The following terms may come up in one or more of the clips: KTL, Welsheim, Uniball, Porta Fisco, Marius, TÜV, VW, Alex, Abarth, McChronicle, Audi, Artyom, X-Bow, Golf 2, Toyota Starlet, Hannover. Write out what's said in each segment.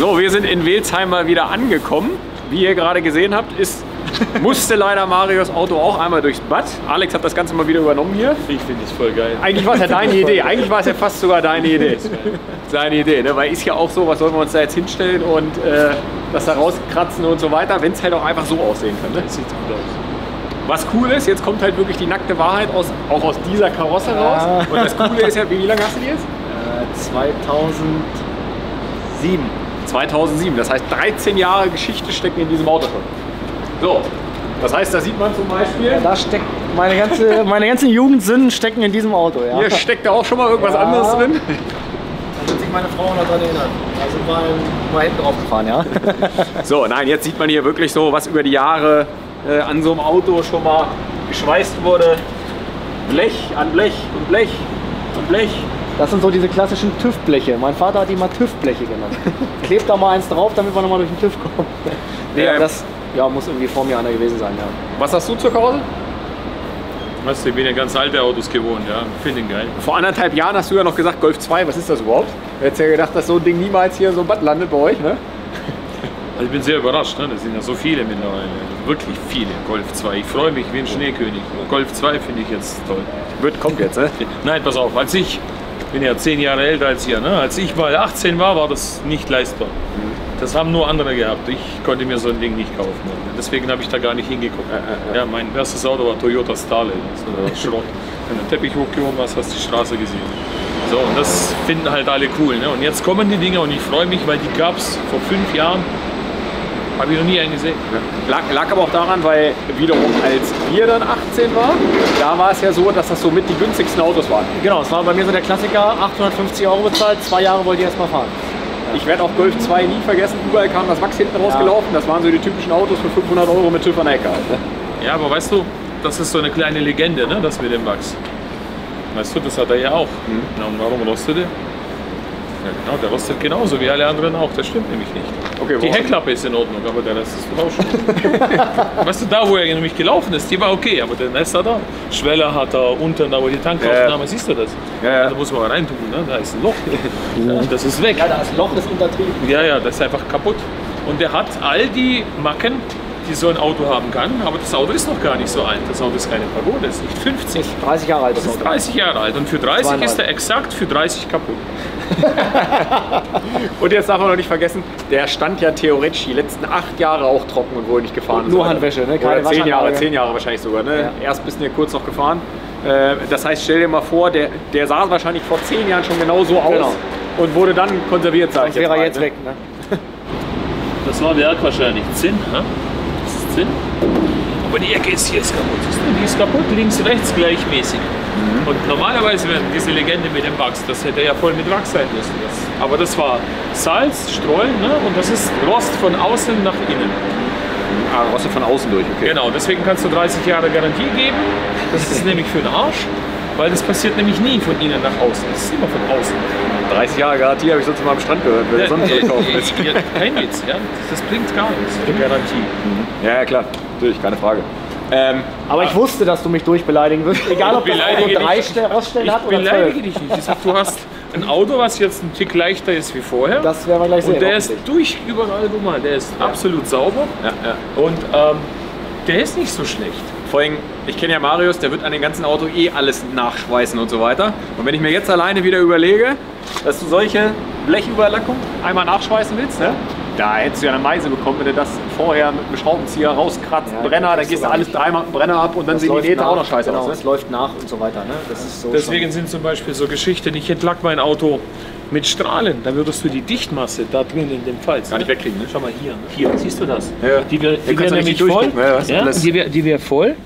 So, wir sind in Welsheim mal wieder angekommen. Wie ihr gerade gesehen habt, musste leider Marius Auto auch einmal durchs Bad. Alex hat das Ganze mal wieder übernommen hier. Ich finde es voll geil. Eigentlich war es ja deine Idee. Eigentlich war es ja fast sogar deine Idee. Seine Idee, ne? Weil ist ja auch so, was sollen wir uns da jetzt hinstellen und das da rauskratzen und so weiter, wenn es halt auch einfach so aussehen kann. Ne? Das sieht gut aus. Was cool ist, jetzt kommt halt wirklich die nackte Wahrheit auch aus dieser Karosse raus. Und das Coole ist ja, wie lange hast du die jetzt? 2007. 2007, das heißt 13 Jahre Geschichte stecken in diesem Auto schon. So, das heißt, da sieht man zum Beispiel... Ja, da steckt meine ganzen Jugendsünden stecken in diesem Auto, ja. Hier steckt da auch schon mal irgendwas anderes drin. Da wird sich meine Frau noch dran erinnern. Da sind wir mal hinten drauf gefahren, ja. So, nein, jetzt sieht man hier wirklich so, was über die Jahre... an so einem Auto schon mal geschweißt wurde. Blech an Blech und Blech und Blech. Das sind so diese klassischen TÜV-Bleche. Mein Vater hat die mal TÜV-Bleche genannt. Klebt da mal eins drauf, damit man nochmal durch den TÜV kommt. Ja, das muss irgendwie vor mir einer gewesen sein. Ja. Was hast du zur Karosse? Weißt du, ich bin ja ganz alte Autos gewohnt, ja. Finde den geil. Vor 1,5 Jahren hast du ja noch gesagt, Golf 2, was ist das überhaupt? Du hättest ja gedacht, dass so ein Ding niemals hier in so einem Bad landet bei euch, ne? Also ich bin sehr überrascht, ne? Das sind ja so viele mittlerweile, wirklich viele, Golf 2. Ich freue mich wie ein Schneekönig. Golf 2 finde ich jetzt toll. Kommt jetzt, ne? Nein, pass auf, ich bin ja 10 Jahre älter als ihr, ne? Als ich mal 18 war, war das nicht leistbar. Das haben nur andere gehabt. Ich konnte mir so ein Ding nicht kaufen. Ne? Deswegen habe ich da gar nicht hingeguckt. Ja, mein erstes Auto war Toyota Starlet, also Schrott. Wenn du den Teppich hochgehoben hast, hast du die Straße gesehen. So, und das finden halt alle cool, ne? Und jetzt kommen die Dinge und ich freue mich, weil die gab es vor 5 Jahren. Habe ich noch nie einen gesehen. Ja. Lag aber auch daran, weil wiederum als wir dann 18 waren, da war es ja so, dass das so mit die günstigsten Autos waren. Genau, es war bei mir so der Klassiker, 850 € bezahlt, 2 Jahre wollte ich erstmal fahren. Ja. Ich werde auch Golf 2 nie vergessen, überall kam das Wachs hinten rausgelaufen, das waren so die typischen Autos für 500 € mit TÜV an der Ecke. Ja, aber weißt du, das ist so eine kleine Legende, ne, das mit dem Wachs. Weißt du, das hat er ja auch. Mhm. Na, und warum rostet er? Ja, genau, der rostet genauso wie alle anderen auch, das stimmt nämlich nicht. Okay, die Heckklappe ist in Ordnung, aber der Rest ist verrauscht. Weißt du, da wo er nämlich gelaufen ist, die war okay, aber der Rest hat er. Schweller hat er unten, da wo die Tankaufnahme, siehst du das? Ja. Da muss man mal reintun, ne? Da ist ein Loch, ja. Das ist weg. Ja, das Loch ist untertrieben. Ja, ja, das ist einfach kaputt. Und der hat all die Macken, die so ein Auto haben kann, aber das Auto ist noch gar nicht so alt. Das Auto ist keine Pagode, das ist nicht 50. 30 Jahre alt. Das ist 30 Jahre alt und für 30 ist er exakt für 30 kaputt. Und jetzt darf man noch nicht vergessen, der stand ja theoretisch die letzten 8 Jahre auch trocken und wohl nicht gefahren. Und nur Handwäsche, ne? Keine 10 Jahre, 10 Jahre wahrscheinlich sogar, ne? Ja. Erst bist du hier kurz noch gefahren. Das heißt, stell dir mal vor, der sah wahrscheinlich vor 10 Jahren schon genau so aus und wurde dann konserviert, sag ich jetzt mal. Wäre jetzt weg, ne? Das war Werk wahrscheinlich, Zinn, ne? Sinn. Aber die Ecke ist jetzt kaputt. Die ist kaputt, links, rechts gleichmäßig. Mhm. Und normalerweise wäre diese Legende mit dem Wachs, das hätte ja voll mit Wachs sein müssen. Aber das war Salz, Strollen, ne? Und das ist Rost von außen nach innen. Ah, Rost von außen durch, okay. Genau, deswegen kannst du 30 Jahre Garantie geben. Das ist nämlich für den Arsch, weil das passiert nämlich nie von innen nach außen. Das ist immer von außen. 30 Jahre Garantie habe ich sonst mal am Strand gehört, wenn sonst kaufen ist. Kein Witz, ja? Das bringt gar nichts, die Garantie. Mhm. Ja, ja, klar, natürlich, keine Frage. Aber ich wusste, dass du mich durchbeleidigen wirst, egal ob das Auto 3 Roststellen hat oder 12. Ich beleidige dich nicht. Ich sag, du hast ein Auto, was jetzt ein Tick leichter ist wie vorher. Das werden wir gleich sehen. Und der ist durch überall, guck mal, der ist absolut sauber. Ja, ja. Und der ist nicht so schlecht. Vor allem, ich kenne ja Marius, der wird an dem ganzen Auto eh alles nachschweißen und so weiter. Und wenn ich mir jetzt alleine wieder überlege, dass du solche Blechüberlackung einmal nachschweißen willst, ne? Da hättest du ja eine Meise bekommen, wenn du das vorher mit einem Schraubenzieher rauskratzt, ja, Brenner, dann gehst du alles dreimal mit dem Brenner ab und dann sehen die Nähte auch noch scheiße aus. Das läuft nach und so weiter. Ne? Das ist so. Deswegen sind zum Beispiel so Geschichten, ich entlack mein Auto mit Strahlen, dann würdest du die Dichtmasse da drin in dem Fall gar nicht wegkriegen. Ne? Schau mal hier, hier, siehst du das? Ja. Die wäre nämlich voll, die wäre voll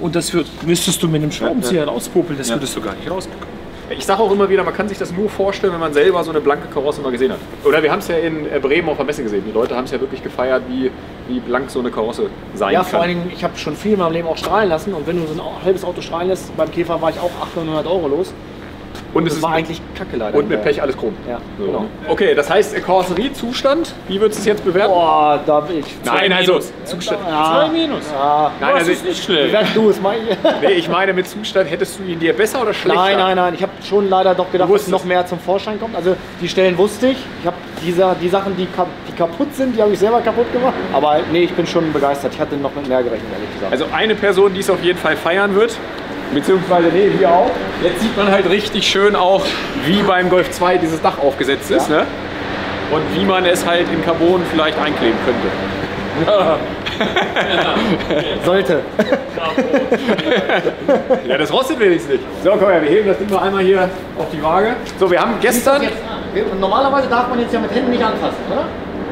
und das müsstest du mit einem Schraubenzieher rauspopeln, das würdest du gar nicht rausbekommen. Ich sage auch immer wieder, man kann sich das nur vorstellen, wenn man selber so eine blanke Karosse mal gesehen hat. Oder wir haben es ja in Bremen auf der Messe gesehen. Die Leute haben es ja wirklich gefeiert, wie blank so eine Karosse sein kann. Ja, vor allen Dingen, ich habe schon viel in meinem Leben auch strahlen lassen. Und wenn du so ein halbes Auto strahlen lässt, beim Käfer war ich auch 800 € los. Und es war eigentlich kacke leider. Und mit Pech alles krumm. Ja, so. Genau. Okay, das heißt Karosseriezustand, wie würdest du es jetzt bewerten? Boah, da bin ich... Nein, also... Zustand. 2 minus. Ja. Nein, das ist nicht schlimm. Bewerten du es, Mike. Nee, ich meine mit Zustand, hättest du ihn dir besser oder schlechter? Nein, nein, nein. Ich habe schon leider doch gedacht, dass noch mehr zum Vorschein kommt. Also die Stellen wusste ich. Ich habe die Sachen, die kaputt sind, die habe ich selber kaputt gemacht. Aber nee, ich bin schon begeistert. Ich hatte noch mit mehr gerechnet, ehrlich gesagt. Also eine Person, die es auf jeden Fall feiern wird. Beziehungsweise, nee, hier auch. Jetzt sieht man halt richtig schön auch, wie beim Golf 2 dieses Dach aufgesetzt ist, ne? Und wie man es halt in Carbon vielleicht einkleben könnte. Ja. Sollte. Ja, das rostet wenigstens nicht. So, komm her, wir heben das Ding noch einmal hier auf die Waage. So, wir haben gestern... Normalerweise darf man jetzt ja mit Händen nicht anfassen, oder?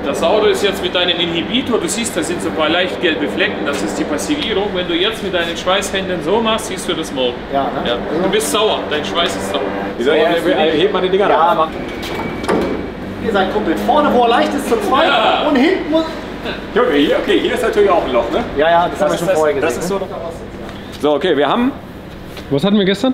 Das Auto ist jetzt mit einem Inhibitor, du siehst, da sind so ein paar leicht gelbe Flecken, das ist die Passivierung. Wenn du jetzt mit deinen Schweißhänden so machst, siehst du das morgen. Ja, ne? Ja. Du bist sauer, dein Schweiß ist sauer. Wieso? Hebt man die Dinger da. Ja, ihr seid komplett vorne, wo er leicht ist, zu zweit und hinten muss... Okay, hier ist natürlich auch ein Loch, ne? Ja, ja, das haben wir schon vorher gesehen. Das ist so, so, okay, wir haben... Was hatten wir gestern?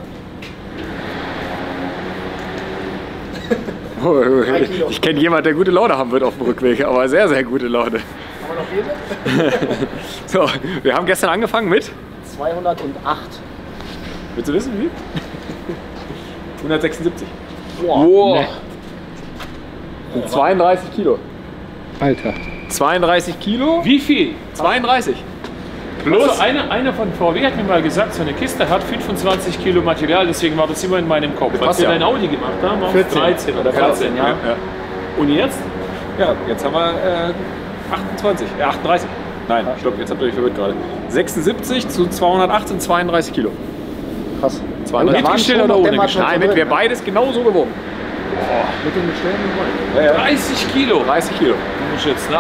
Ich kenne jemanden, der gute Laune haben wird auf dem Rückweg, aber sehr, sehr gute Laune. Haben wir noch viele? So, wir haben gestern angefangen mit? 208. Willst du wissen, wie? 176. Boah. Wow. Nee. Das sind 32 Kilo. Alter. 32 Kilo? Wie viel? 32. Bloß also einer von VW hat mir mal gesagt, so eine Kiste hat 25 Kilo Material, deswegen war das immer in meinem Kopf. Als wir dein Audi gemacht haben, waren es 13 oder 14. Ja. Ja. Und jetzt? Ja, jetzt haben wir 28, 38. Nein, stopp, jetzt habt ihr euch verwirrt gerade. 76 zu 218, 32 Kilo. Krass. 32. Mit Gestell oder ohne Gestell? Nein, mit wir beides genauso gewogen. Boah. Mit den Gestellen gewogen. Ja, ja. 30 Kilo. 30 Kilo. Jetzt, ne?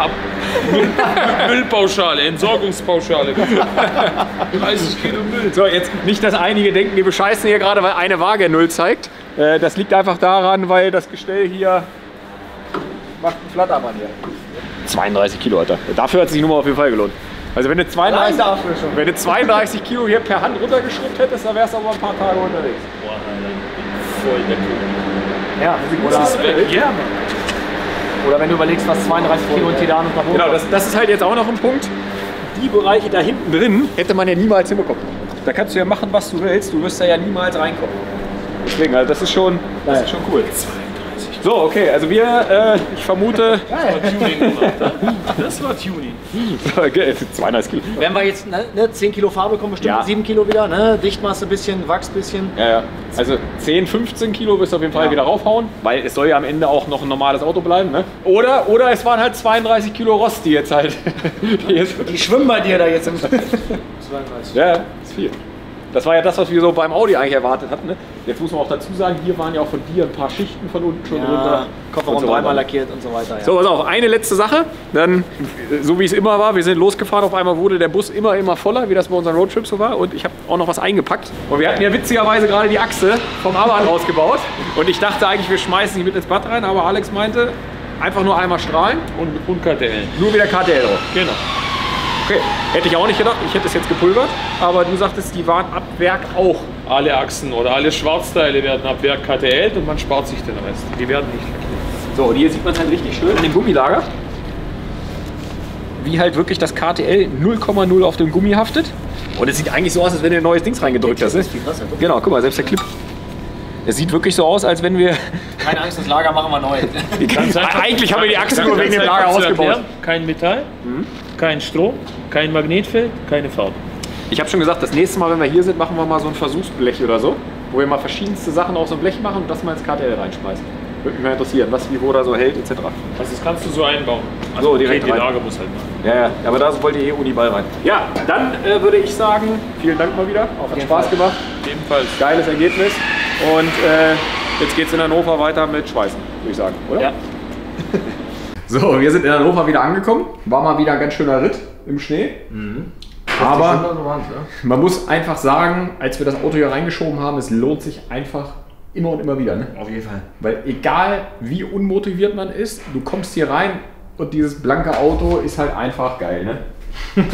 Müllpauschale, Entsorgungspauschale. 30 Kilo Müll. So, jetzt nicht, dass einige denken, wir bescheißen hier gerade, weil eine Waage 0 zeigt. Das liegt einfach daran, weil das Gestell hier macht einen Flattermann hier. 32 Kilo, Alter. Dafür hat sich die Nummer auf jeden Fall gelohnt. Also wenn du 32 Kilo hier per Hand runtergeschrubbt hättest, dann wärst du aber ein paar Tage unterwegs. Boah, Alter, ich bin voll der Kilo. Ja, das ist weg. Ja, Mann. Oder wenn du überlegst, was 32 Kilo und Titan und nach oben. Genau, das ist halt jetzt auch noch ein Punkt. Die Bereiche da hinten drin hätte man ja niemals hinbekommen. Da kannst du ja machen, was du willst, du wirst da ja niemals reinkommen. Deswegen, also das ist schon cool. 32. So, okay, also wir, ich vermute... Das war Tuning gemacht, ne? Das war Tuning. Okay, 32 Kilo. Wenn wir jetzt ne, 10 Kilo Farbe kommen, bestimmt 7 Kilo wieder, ne? Dichtmasse bisschen, Wachs bisschen. Ja, ja. Also 10, 15 Kilo wirst du auf jeden Fall wieder raufhauen, weil es soll ja am Ende auch noch ein normales Auto bleiben, ne? Oder es waren halt 32 Kilo Rost, die jetzt halt... Die schwimmen bei dir da jetzt im... 32. Ja, ist viel. Das war ja das, was wir so beim Audi eigentlich erwartet hatten, ne? Jetzt muss man auch dazu sagen, hier waren ja auch von dir ein paar Schichten von unten schon runter. Kofferraum so dreimal lackiert und so weiter. Ja. So, pass auf, eine letzte Sache. Dann, so wie es immer war, wir sind losgefahren, auf einmal wurde der Bus immer voller, wie das bei unseren Roadtrips so war. Und ich habe auch noch was eingepackt. Und wir hatten ja witzigerweise gerade die Achse vom Abarth ausgebaut. Und ich dachte eigentlich, wir schmeißen die mit ins Bad rein, aber Alex meinte, einfach nur einmal strahlen. Und KTL. Nur wieder KTL drauf. Genau. Okay, hätte ich auch nicht gedacht, ich hätte es jetzt gepulvert, aber du sagtest, die waren ab Werk auch. Alle Achsen oder alle Schwarzteile werden ab Werk KTL und man spart sich den Rest. Die werden nicht lackiert. So, und hier sieht man es halt richtig schön in dem Gummilager, wie halt wirklich das KTL 0,0 auf dem Gummi haftet. Und es sieht eigentlich so aus, als wenn du ein neues Dings reingedrückt hast. Genau, guck mal, selbst der Clip. Es sieht wirklich so aus, als wenn wir... Keine Angst, das Lager machen wir neu. Eigentlich haben wir die Achse nur wegen dem Lager ausgebaut. Kein Metall, kein Strom, kein Magnetfeld, keine Farbe. Ich habe schon gesagt, das nächste Mal, wenn wir hier sind, machen wir mal so ein Versuchsblech oder so, wo wir mal verschiedenste Sachen auf so ein Blech machen und das mal ins KTL reinschmeißen. Würde mich mal interessieren, was wie wo da so hält, etc. Also das kannst du so einbauen. Also so, direkt rein. Die Lage muss halt mal. Ja, ja, aber da wollt ihr eh Uniball rein. Ja, dann würde ich sagen, vielen Dank mal wieder. Auch hat Spaß gemacht. Ebenfalls. Geiles Ergebnis. Und jetzt geht's in Hannover weiter mit Schweißen, würde ich sagen, oder? Ja. So, wir sind in Hannover wieder angekommen. War mal wieder ein ganz schöner Ritt im Schnee. Mhm. Aber man muss einfach sagen, als wir das Auto hier reingeschoben haben, es lohnt sich einfach immer und immer wieder. Ne? Auf jeden Fall. Weil egal wie unmotiviert man ist, du kommst hier rein und dieses blanke Auto ist halt einfach geil. Ne?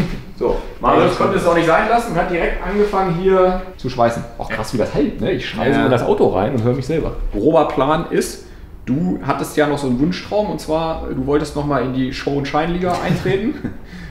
So, Marius konnte es auch nicht sein lassen und hat direkt angefangen hier zu schweißen. Auch krass, wie das hält, ne? Ich schweiße in das Auto rein und höre mich selber. Grober Plan ist, du hattest ja noch so einen Wunschtraum und zwar, du wolltest nochmal in die Show- und Scheinliga eintreten.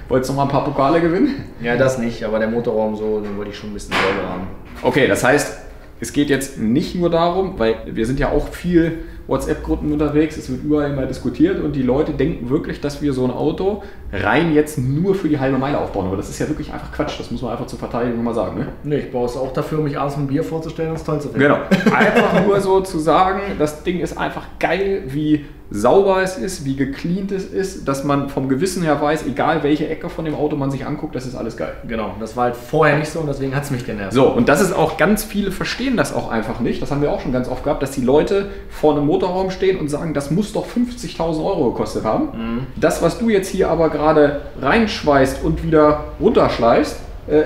Wolltest nochmal ein paar Pokale gewinnen? Ja, das nicht, aber der Motorraum so, den wollte ich schon ein bisschen selber haben. Okay, das heißt, es geht jetzt nicht nur darum, weil wir sind ja auch viel WhatsApp-Gruppen unterwegs, es wird überall immer diskutiert und die Leute denken wirklich, dass wir so ein Auto rein jetzt nur für die halbe Meile aufbauen. Aber das ist ja wirklich einfach Quatsch, das muss man einfach zur Verteidigung mal sagen. Ne? Nee, ich brauche es auch dafür, um mich abends ein Bier vorzustellen und es toll zu finden. Genau, einfach nur so zu sagen, das Ding ist einfach geil, wie sauber es ist, wie gecleant es ist, dass man vom Gewissen her weiß, egal welche Ecke von dem Auto man sich anguckt, das ist alles geil. Genau, das war halt vorher nicht so und deswegen hat es mich genervt. So, und das ist auch, ganz viele verstehen das auch einfach nicht, das haben wir auch schon ganz oft gehabt, dass die Leute vor einem Motorraum stehen und sagen, das muss doch 50.000 € gekostet haben. Mhm. Das, was du jetzt hier aber gerade reinschweißt und wieder runterschleifst,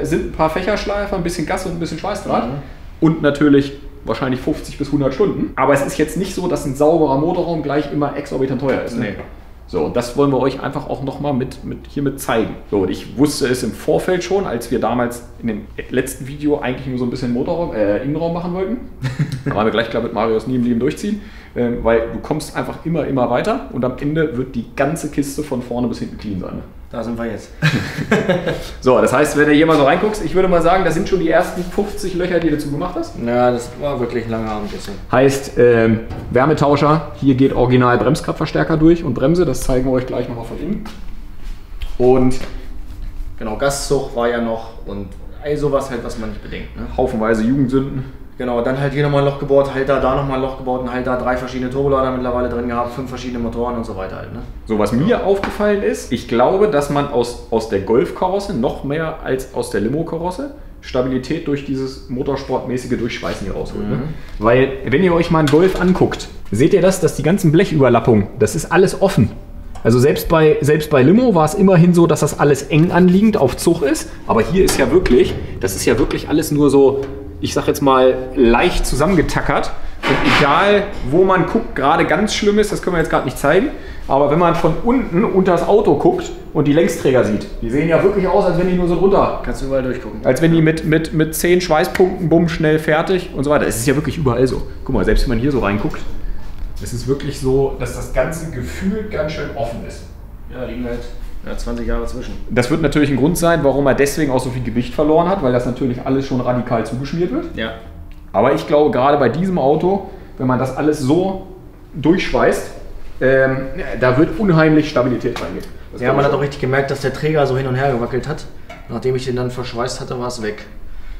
sind ein paar Fächerschleifer, ein bisschen Gas und ein bisschen Schweißdraht und natürlich wahrscheinlich 50 bis 100 Stunden. Aber es ist jetzt nicht so, dass ein sauberer Motorraum gleich immer exorbitant teuer ist. Ne? Nee. So, und das wollen wir euch einfach auch nochmal hiermit zeigen. So, und ich wusste es im Vorfeld schon, als wir damals in dem letzten Video eigentlich nur so ein bisschen Motorraum, Innenraum machen wollten. Da waren wir gleich klar mit Marius nie im Leben durchziehen, weil du kommst einfach immer weiter und am Ende wird die ganze Kiste von vorne bis hinten clean sein. Ne? Da sind wir jetzt. So, das heißt, wenn du hier mal so reinguckst, ich würde mal sagen, das sind schon die ersten 50 Löcher, die du dazu gemacht hast. Ja, das war wirklich ein langer Abend. Heißt, Wärmetauscher, hier geht original Bremskraftverstärker durch und Bremse, das zeigen wir euch gleich nochmal von innen. Und genau, Gaszug war ja noch und all sowas halt, was man nicht bedenkt. Ne? Haufenweise Jugendsünden. Genau, dann halt hier nochmal ein Loch gebohrt, halt da nochmal ein Loch gebohrt und halt da 3 verschiedene Turbolader mittlerweile drin gehabt, 5 verschiedene Motoren und so weiter halt. Ne? So, was mir aufgefallen ist, ich glaube, dass man aus der Golf-Karosse noch mehr als aus der Limo-Karosse Stabilität durch dieses motorsportmäßige Durchschweißen hier rausholt. Mhm. Ne? Weil, wenn ihr euch mal einen Golf anguckt, seht ihr das, dass die ganzen Blechüberlappungen, das ist alles offen. Also selbst bei Limo war es immerhin so, dass das alles eng anliegend auf Zug ist, aber hier ist ja wirklich, das ist ja wirklich alles nur so, ich sag jetzt mal, leicht zusammengetackert und egal wo man guckt, gerade ganz schlimm ist, das können wir jetzt gerade nicht zeigen, aber wenn man von unten unter das Auto guckt und die Längsträger sieht, die sehen ja wirklich aus, als wenn die nur so drunter. Kannst du überall durchgucken. Als wenn die mit 10 Schweißpunkten, bumm, schnell fertig und so weiter. Es ist ja wirklich überall so. Guck mal, selbst wenn man hier so reinguckt, es ist wirklich so, dass das ganze Gefühl ganz schön offen ist. Ja, liegen halt. Ja, 20 Jahre zwischen. Das wird natürlich ein Grund sein, warum er deswegen auch so viel Gewicht verloren hat, weil das natürlich alles schon radikal zugeschmiert wird. Ja. Aber ich glaube, gerade bei diesem Auto, wenn man das alles so durchschweißt, da wird unheimlich Stabilität reingehen. Ja, man hat auch richtig gemerkt, dass der Träger so hin und her gewackelt hat. Nachdem ich den dann verschweißt hatte, war es weg.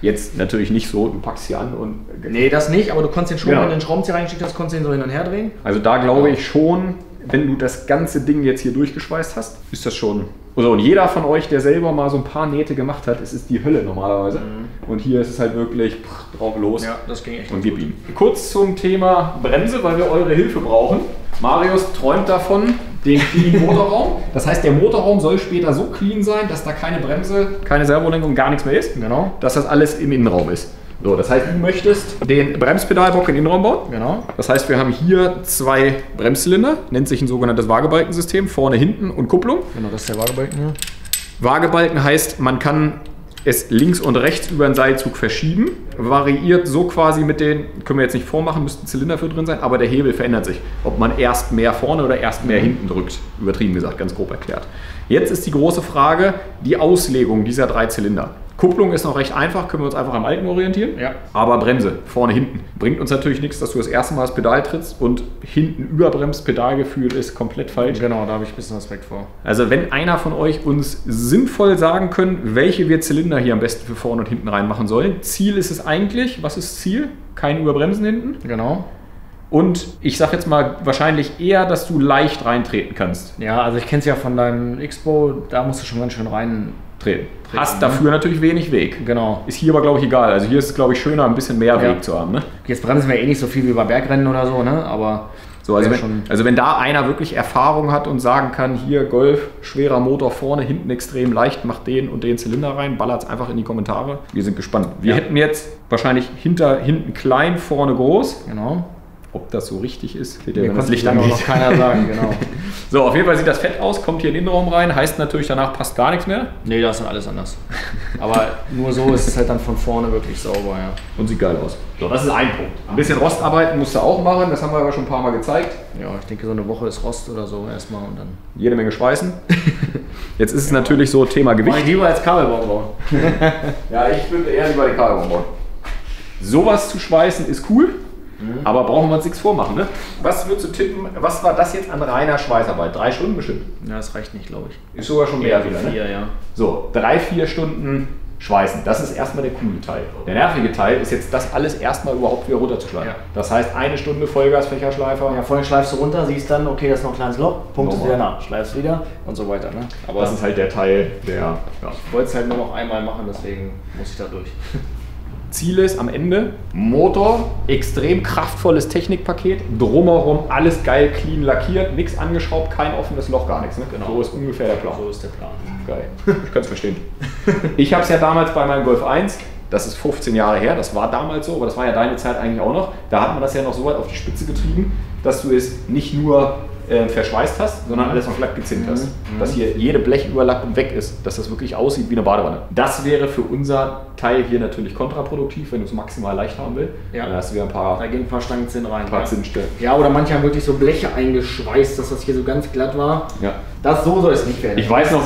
Jetzt natürlich nicht so, du packst hier an und... Nee, das nicht, aber du konntest den schon, wenn du den Schraubenzieher reingesteckt hast, konntest du ihn so hin und her drehen. Also da glaube ich schon... Wenn du das ganze Ding jetzt hier durchgeschweißt hast, ist das schon... Also und jeder von euch, der selber mal so ein paar Nähte gemacht hat, es ist die Hölle normalerweise. Mhm. Und hier ist es halt wirklich drauf los. Ja, das ging echt und gib ihm. Kurz zum Thema Bremse, weil wir eure Hilfe brauchen. Marius träumt davon, den clean Motorraum. Das heißt, der Motorraum soll später so clean sein, dass da keine Bremse, keine Servolenkung, gar nichts mehr ist. Genau. Dass das alles im Innenraum ist. So, das heißt, du möchtest den Bremspedalbock in den Innenraum bauen. Genau. Das heißt, wir haben hier 2 Bremszylinder, nennt sich ein sogenanntes Waagebalkensystem, vorne, hinten und Kupplung. Genau, das ist der Waagebalken hier. Waagebalken heißt, man kann es links und rechts über den Seilzug verschieben, variiert so quasi mit den, können wir jetzt nicht vormachen, müssten Zylinder für drin sein, aber der Hebel verändert sich, ob man erst mehr vorne oder erst mehr hinten drückt, übertrieben gesagt, ganz grob erklärt. Jetzt ist die große Frage, die Auslegung dieser 3 Zylinder. Kupplung ist noch recht einfach, können wir uns einfach am Alten orientieren. Ja. Aber Bremse, vorne, hinten. Bringt uns natürlich nichts, dass du das erste Mal das Pedal trittst und hinten überbremst, Pedalgefühl ist komplett falsch. Genau, da habe ich ein bisschen Respekt vor. Also wenn einer von euch uns sinnvoll sagen können, welche wir Zylinder hier am besten für vorne und hinten reinmachen sollen. Ziel ist es eigentlich, was ist Ziel? Kein Überbremsen hinten. Genau. Und ich sag jetzt mal wahrscheinlich eher, dass du leicht reintreten kannst. Ja, also ich kenne es ja von deinem X-Bow, da musst du schon ganz schön rein... Treten, hast dafür natürlich wenig Weg. Genau. Ist hier aber, glaube ich, egal. Also hier ist es, glaube ich, schöner, ein bisschen mehr Weg zu haben. Ne? Jetzt bremsen wir eh nicht so viel wie bei Bergrennen oder so, ne? Aber so, also wenn da einer wirklich Erfahrung hat und sagen kann, hier Golf, schwerer Motor vorne, hinten extrem leicht, macht den und den Zylinder rein, ballert es einfach in die Kommentare. Wir sind gespannt. Wir hätten jetzt wahrscheinlich hinten klein, vorne groß. Genau. Ob das so richtig ist, wird ja das Licht angeht. Noch keiner sagen, genau. So, auf jeden Fall sieht das fett aus, kommt hier in den Innenraum rein, heißt natürlich, danach passt gar nichts mehr. Nee, da ist dann alles anders. Aber nur so ist es halt dann von vorne wirklich sauber, ja. Und sieht geil aus. So, das ist ein Punkt. Ein bisschen Rostarbeiten musst du auch machen, das haben wir aber schon ein paar Mal gezeigt. Ja, ich denke, so eine Woche ist Rost oder so erstmal und dann... Jede Menge schweißen. Jetzt ist es natürlich so Thema Gewicht. Ich lieber als Kabelbaum bauen. Ja, ich würde eher lieber den Kabelbaum bauen. Sowas zu schweißen ist cool. Aber brauchen wir uns nichts vormachen, ne? Was würdest du tippen, was war das jetzt an reiner Schweißarbeit? 3 Stunden bestimmt? Ja, das reicht nicht, glaube ich. Ist sogar schon mehr wieder, 4, ne? Ja. So, 3, 4 Stunden schweißen. Das ist erstmal der coole Teil. Der nervige Teil ist jetzt, das alles erstmal überhaupt wieder runterzuschleifen. Ja. Das heißt, 1 Stunde Vollgas, Fächerschleifer. Ja, vorher schleifst du runter, siehst dann, okay, das ist noch ein kleines Loch, punktest wieder nach, schleifst wieder und so weiter, ne? Aber das ist halt der Teil, der... Ja. Ich wollte es halt nur noch einmal machen, deswegen muss ich da durch. Ziel ist am Ende, Motor, extrem kraftvolles Technikpaket, drumherum alles geil, clean lackiert, nichts angeschraubt, kein offenes Loch, gar nichts. Ne? Genau. So ist ungefähr der Plan. So ist der Plan. Geil. Ich kann es verstehen. Ich habe es ja damals bei meinem Golf 1, das ist 15 Jahre her, das war damals so, aber das war ja deine Zeit eigentlich auch noch, da hat man das ja noch so weit auf die Spitze getrieben, dass du es nicht nur verschweißt hast, sondern alles noch glatt gezinnt hast. Dass hier jede Blechüberlappung weg ist, dass das wirklich aussieht wie eine Badewanne. Das wäre für unser Teil hier natürlich kontraproduktiv, wenn du es maximal leicht haben willst. Ja. Dann hast du wieder ein paar Stangen Zinn rein. Ja, oder manche haben wirklich so Bleche eingeschweißt, dass das hier so ganz glatt war. Ja. Das so soll es nicht werden. Ich weiß noch,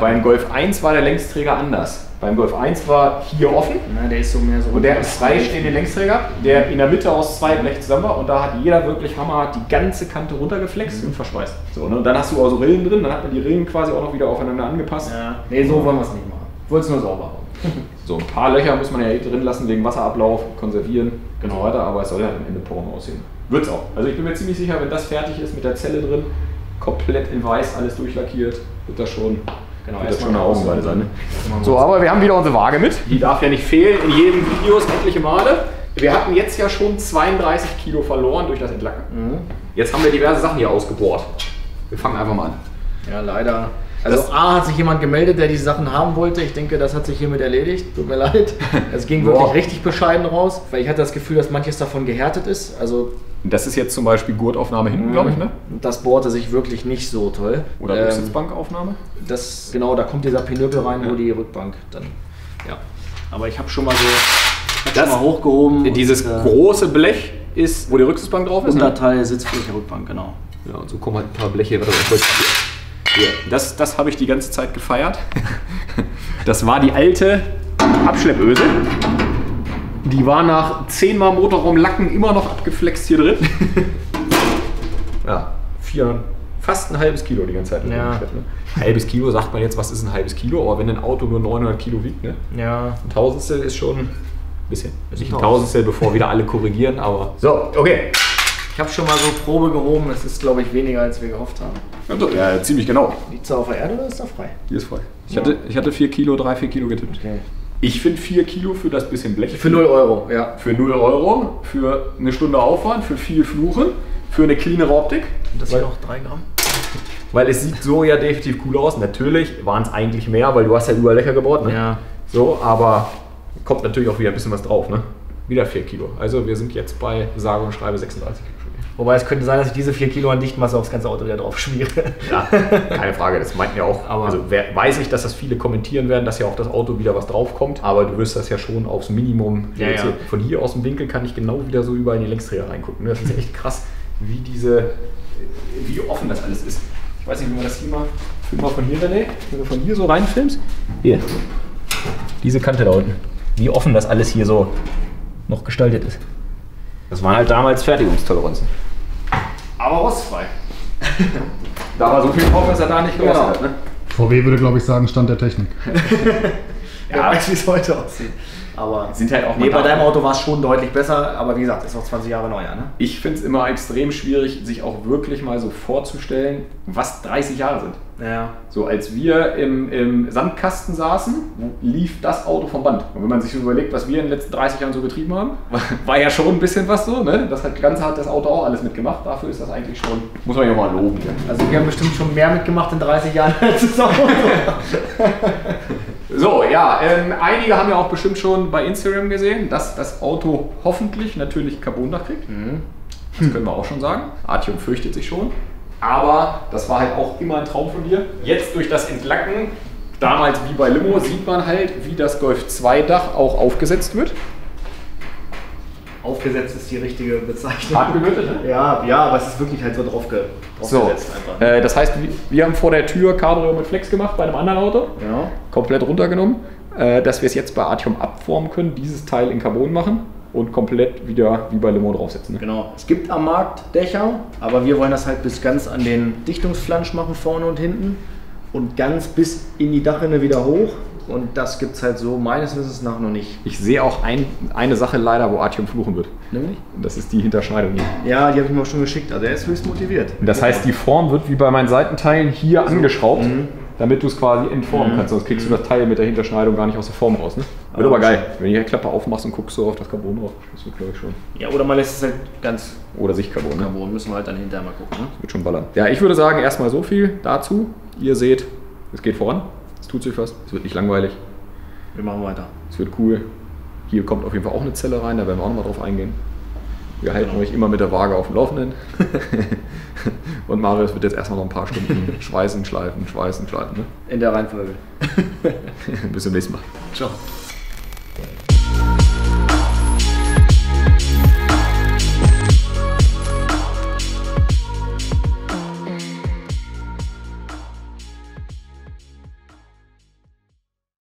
beim Golf 1 war der Längsträger anders. Beim Golf 1 war hier offen. Na, der ist so mehr so. Und der freistehende Längssträger, der in der Mitte aus 2 Blech zusammen war. Und da hat jeder wirklich hammerhart die ganze Kante runtergeflext und verschweißt. So, ne? Und dann hast du auch so Rillen drin. Dann hat man die Rillen quasi auch noch wieder aufeinander angepasst. Ja. Nee, so wollen wir es nicht machen. Ich wollte es nur sauber haben. So, ein paar Löcher muss man ja drin lassen wegen Wasserablauf, konservieren, genau weiter. Aber es soll ja am Ende porn aussehen. Wird es auch. Also ich bin mir ziemlich sicher, wenn das fertig ist mit der Zelle drin, komplett in weiß, alles durchlackiert, wird das schon. Genau, das schon eine Augenweide sein. Ne? So, aber wir haben wieder unsere Waage mit. Die darf ja nicht fehlen in jedem Video etliche Male. Wir hatten jetzt ja schon 32 Kilo verloren durch das Entlacken. Jetzt haben wir diverse Sachen hier ausgebohrt. Wir fangen einfach mal an. Ja, leider. Also A, hat sich jemand gemeldet, der die Sachen haben wollte. Ich denke, das hat sich hiermit erledigt. Tut mir leid. Es ging wirklich richtig bescheiden raus, weil ich hatte das Gefühl, dass manches davon gehärtet ist. Also das ist jetzt zum Beispiel Gurtaufnahme hinten, glaube ich, ne? Das bohrte sich wirklich nicht so toll. Oder Rücksitzbankaufnahme? Das, genau, da kommt dieser Pinöbel rein, wo die Rückbank dann, ja. Aber ich habe schon mal so, schon mal hochgehoben. Dieses große Blech ist, wo die Rücksitzbank drauf ist? Unterteil, ne? Sitzfläche, Rückbank, genau. Ja, und so kommen halt ein paar Bleche. Das habe ich die ganze Zeit gefeiert. Das war die alte Abschleppöse. Die war nach 10-mal Motorraumlacken immer noch abgeflext hier drin. Ja, fast ein halbes Kilo die ganze Zeit. Ja. Halbes Kilo, sagt man jetzt, was ist ein halbes Kilo? Aber wenn ein Auto nur 900 Kilo wiegt, ne? Ja. Ein Tausendstel ist schon ein bisschen. Nicht ein Tausendstel, bevor wieder alle korrigieren, aber... So, okay. Ich habe schon mal so Probe gehoben, es ist, glaube ich, weniger, als wir gehofft haben. Ja, ziemlich genau. Liegt es da auf der Erde oder ist da frei? Die ist frei. Ich hatte 3, 4 Kilo getippt. Okay. Ich finde 4 Kilo für das bisschen Blech. Für 0 Euro, ja. Für 0 Euro, für eine Stunde Aufwand, für viel Fluchen, für eine cleanere Optik. Und das sind auch 3 Gramm. Weil es sieht so ja definitiv cool aus. Natürlich waren es eigentlich mehr, weil du hast ja überall Löcher gebohrt, ne? Ja. So, aber kommt natürlich auch wieder ein bisschen was drauf, ne? Wieder 4 Kilo. Also wir sind jetzt bei sage und schreibe 36 Kilo. Wobei es könnte sein, dass ich diese 4 Kilo an Dichtmasse aufs ganze Auto wieder drauf schmiere. Ja, keine Frage, das meinten ja auch. Aber also weiß ich, dass das viele kommentieren werden, dass ja auf das Auto wieder was draufkommt. Aber du wirst das ja schon aufs Minimum reduzieren. Ja. Von hier aus dem Winkel kann ich genau wieder so über in die Längsträger reingucken. Das ist echt krass, wie offen das alles ist. Ich weiß nicht, wie man das hier mal... Film mal von hier, René. Wenn du von hier so reinfilmst. Hier. Diese Kante da unten. Wie offen das alles hier so noch gestaltet ist. Das waren halt damals Fertigungstoleranzen. Aber rostfrei. Da war so viel drauf, dass er da nicht gerostet hat, ne? VW würde, glaube ich, sagen, Stand der Technik. Ja, weiß, wie es heute aussieht. Aber sind halt auch bei deinem Auto war es schon deutlich besser, aber wie gesagt, ist noch 20 Jahre neuer, ne? Ich finde es immer extrem schwierig, sich auch wirklich mal so vorzustellen, was 30 Jahre sind. Ja. So, als wir im Sandkasten saßen, lief das Auto vom Band. Und wenn man sich so überlegt, was wir in den letzten 30 Jahren so getrieben haben, war ja schon ein bisschen was so, ne? Das hat ganz hart das Auto auch alles mitgemacht. Dafür ist das eigentlich schon, muss man ja mal loben. Ja. Also wir haben bestimmt schon mehr mitgemacht in 30 Jahren als das Auto. So, ja, einige haben ja auch bestimmt schon bei Instagram gesehen, dass das Auto hoffentlich natürlich Carbon nachkriegt. Das können wir auch schon sagen. Artyom fürchtet sich schon. Aber das war halt auch immer ein Traum von dir. Jetzt durch das Entlacken, damals wie bei Limo, sieht man halt, wie das Golf 2 Dach auch aufgesetzt wird. Aufgesetzt ist die richtige Bezeichnung. Abgemüttet, ne? Ja, ja, aber es ist wirklich halt so draufgesetzt einfach. Das heißt, wir haben vor der Tür Cabrio mit Flex gemacht bei einem anderen Auto. Ja. Komplett runtergenommen. Dass wir es jetzt bei Artyom abformen können, dieses Teil in Carbon machen und komplett wieder wie bei Limo draufsetzen. Ne? Genau. Es gibt am Markt Dächer, aber wir wollen das halt bis ganz an den Dichtungsflansch machen, vorne und hinten. Und ganz bis in die Dachrinne wieder hoch. Und das gibt es halt so meines Wissens nach noch nicht. Ich sehe auch eine Sache leider, wo Artyom fluchen wird. Nämlich? Und das ist die Hinterschneidung hier. Ja, die habe ich mir auch schon geschickt. Also er ist höchst motiviert. Das heißt, die Form wird wie bei meinen Seitenteilen hier angeschraubt, damit du es quasi entformen kannst. Sonst kriegst du das Teil mit der Hinterschneidung gar nicht aus der Form raus. Ne? Wird aber geil. Wenn du die Klappe aufmachst und guckst so auf das Carbon drauf, das wird, glaube ich, schon. Ja, oder man lässt es halt ganz... Oder Sichtcarbon. Ne? Carbon müssen wir halt dann hinterher mal gucken. Ne? Das wird schon ballern. Ja, ich würde sagen, erstmal so viel dazu. Ihr seht, es geht voran. Es tut sich was, es wird nicht langweilig. Wir machen weiter. Es wird cool. Hier kommt auf jeden Fall auch eine Zelle rein, da werden wir auch nochmal drauf eingehen. Wir halten euch immer mit der Waage auf dem Laufenden. Und Marius wird jetzt erstmal noch ein paar Stunden schweißen, schleifen. Ne? In der Reihenfolge. Bis zum nächsten Mal. Ciao.